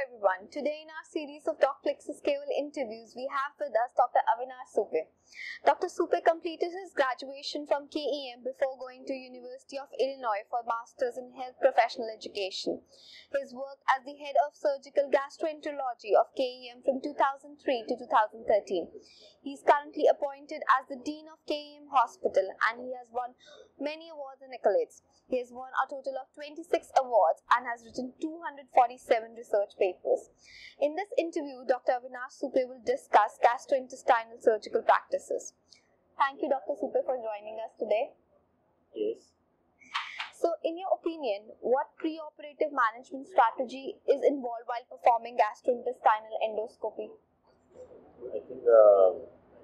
everyone, today in our series of Docplexus KOL interviews, we have with us Dr. Avinash Supe. Dr. Supe completed his graduation from KEM before going to University of Illinois for Masters in Health Professional Education. His work as the Head of Surgical Gastroenterology of KEM from 2003 to 2013. He is currently appointed as the Dean of KEM Hospital and he has won many awards and accolades. He has won a total of 26 awards and has written 247 research papers. In this interview, Dr. Avinash Supe will discuss gastrointestinal surgical practices. Thank you, Dr. Supe, for joining us today. Yes. So, in your opinion, what preoperative management strategy is involved while performing gastrointestinal endoscopy? I think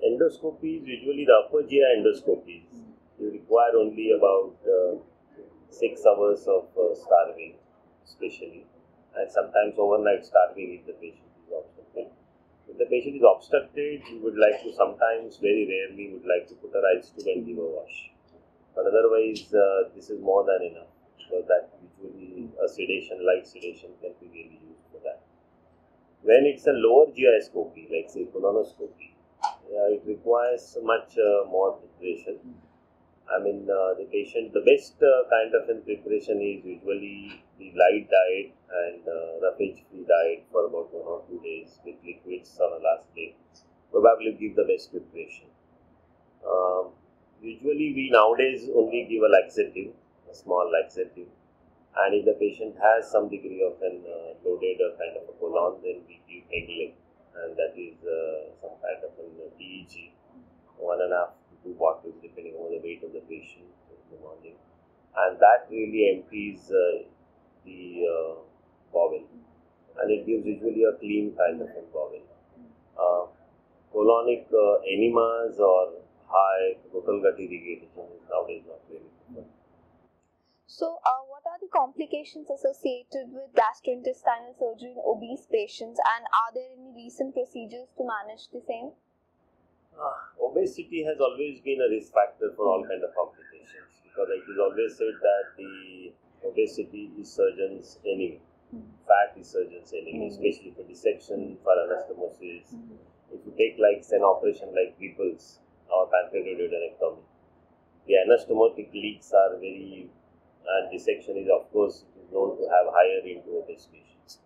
endoscopy is usually the upper GI endoscopies. You require only about 6 hours of starving, especially. And sometimes overnight starving if the patient is obstructed. If the patient is obstructed, you would like to sometimes, very rarely, would like to put a rice tube and give a wash. But otherwise, this is more than enough, because that usually a sedation, light sedation can be really used for that. When it's a lower GI scopy, like say colonoscopy, it requires much more preparation. I mean, the best kind of preparation is usually the light diet and roughage-free diet for about 1 or 2 days with liquids on the last day. Probably give the best preparation. Usually, we nowadays only give a laxative, a small laxative. And if the patient has some degree of an loaded kind of a colon, then we give Eglin. And that is some kind of an DEG, 1.5 to 2 bottles depending on the weight of the patient in the morning, and that really empties the bowel, and it gives usually a clean kind of a bowel. Colonic enemas or high total gut irrigation is nowadays not really good. So, what are the complications associated with gastrointestinal surgery in obese patients, and are there any recent procedures to manage the same? Obesity has always been a risk factor for all kind of complications, because it is always said that the obesity is surgeon's enemy, fat is surgeon's enemy, especially for dissection, for anastomosis. If you take like an operation like Ripple's or pancreatioduodenectomy, the anastomotic leaks are very, and dissection is of course known to have higher into obese patients.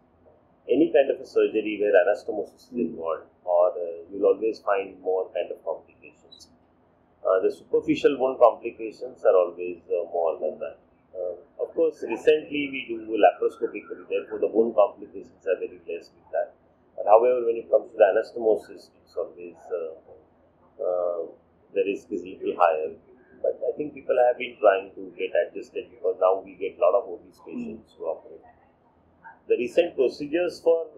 Any kind of a surgery where anastomosis is involved, or you'll always find more kind of complications. The superficial wound complications are always more than that. Of course, recently we do laparoscopic, therefore the wound complications are very less with that. But however, when it comes to the anastomosis, it's always the risk is a little higher. But I think people have been trying to get adjusted, because now we get a lot of obese patients who operate. The recent procedures for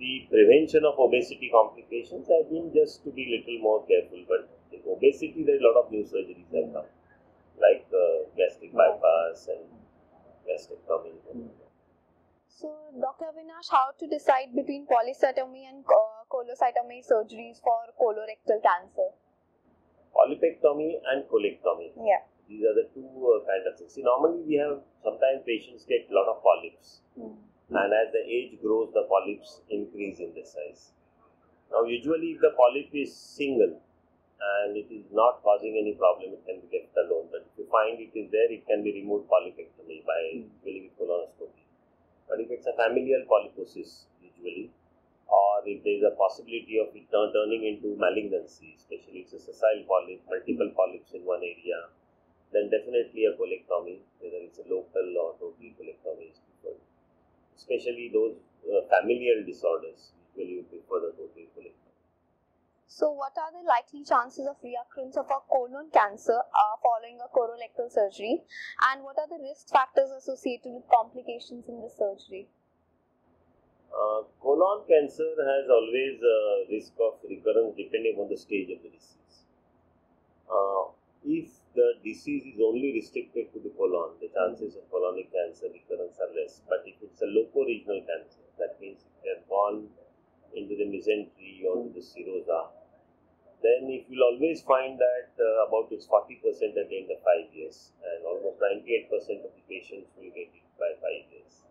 the prevention of obesity complications have been just to be a little more careful, but in obesity there are a lot of new surgeries that come, like gastric bypass and gastrectomy. So, Dr. Avinash, how to decide between polypectomy and cholecystectomy surgeries for colorectal cancer? Polypectomy and colectomy. Yeah. These are the two kind of things. See, normally we have, sometimes patients get a lot of polyps. And as the age grows, the polyps increase in the size. Now, usually if the polyp is single and it is not causing any problem, it can be left alone. But if you find it is there, it can be removed polypectomy by filling with colonoscopy. But if it's a familial polyposis, usually, or if there is a possibility of it turning into malignancy, especially if it's a sessile polyp, multiple polyps in one area, then definitely a colectomy, whether it's a local or total colectomy is preferred. Especially those familial disorders, usually you prefer the total colectomy. So, what are the likely chances of recurrence of a colon cancer following a colorectal surgery, and what are the risk factors associated with complications in the surgery? Colon cancer has always a risk of recurrence depending on the stage of the disease. If the disease is only restricted to the colon, the chances of colonic cancer recurrence are less. But if it's a loco-regional cancer, dysentery or with the cirrhosis, then if you'll always find that about it's 40% at the end of 5 years, and almost 98% of the patients will get it by 5 years.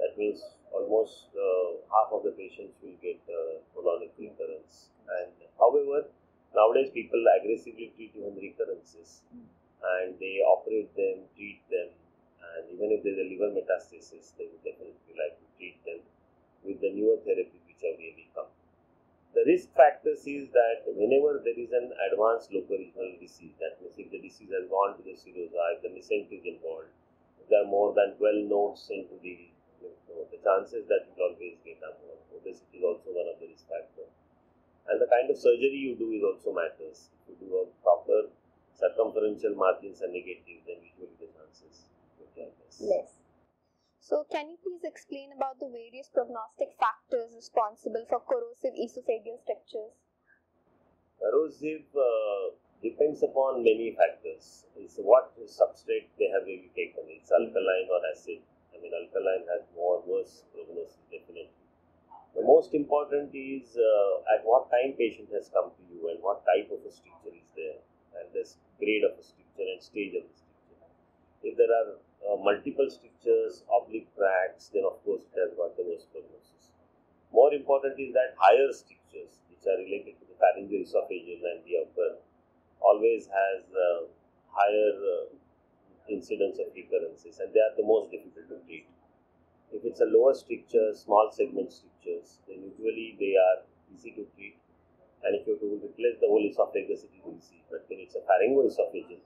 That means almost half of the patients will get colonic recurrence. And however, nowadays people aggressively treat even recurrences, and they operate them, treat them, and even if there's a liver metastasis, they would definitely like to treat them with the newer therapies which have really come. The risk factors is that whenever there is an advanced locoregional disease, that means if the disease has gone to the cirrhosa, if the mesentery is involved, if there are more than 12 nodes into the the chances that you will always get are more. Obesity is also one of the risk factors. And the kind of surgery you do is also matters. If you do a proper circumferential margins are negative, then usually the chances will be less. So, can you please explain about the various prognostic factors responsible for corrosive esophageal strictures? Corrosive depends upon many factors. It's what substrate they have really taken. It's alkaline or acid. I mean, alkaline has more worse prognosis definitely. The most important is at what time patient has come to you and what type of a stricture is there, and this grade of a stricture and stage of a stricture. If there are multiple strictures, oblique cracks, then of course it has got the worst prognosis. More important is that higher strictures, which are related to the pharyngeal, esophageal and the upper, always has higher incidence of recurrences, and they are the most difficult to treat. If it's a lower stricture, small segment strictures, then usually they are easy to treat, and if you have to replace the whole esophagus, it is easy. But when it's a pharyngoesophageal,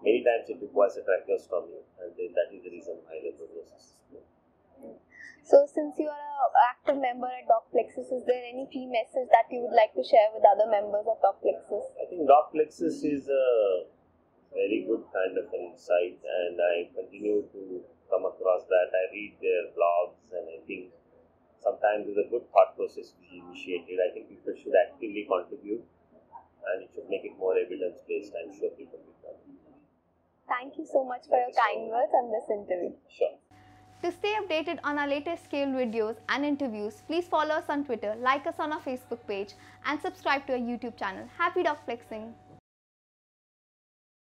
many times it requires a tracheostomy, and then that is the reason why the prognosis is low. So, since you are an active member at Docplexus, is there any key message that you would like to share with other members of Docplexus? I think Docplexus is a very good kind of an insight, and I continue to come across that. I read their blogs, and I think sometimes it's a good thought process to be initiated. I think people should actively contribute, and it should make it more evidence-based. I'm sure people will come. Thank you so much for your kind words on this interview. Sure. To stay updated on our latest scale videos and interviews, please follow us on Twitter, like us on our Facebook page, and subscribe to our YouTube channel. Happy Docplexing!